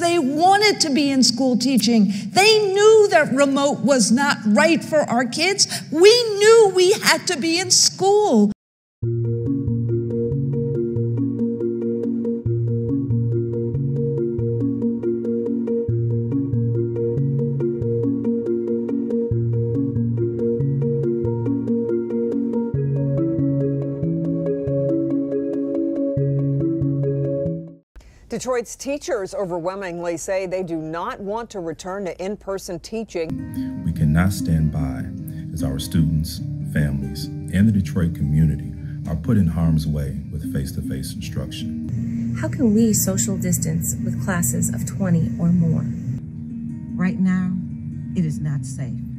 They wanted to be in school teaching. They knew that remote was not right for our kids. We knew we had to be in school. Detroit's teachers overwhelmingly say they do not want to return to in-person teaching. We cannot stand by as our students, families, and the Detroit community are put in harm's way with face-to-face instruction. How can we social distance with classes of 20 or more? Right now, it is not safe.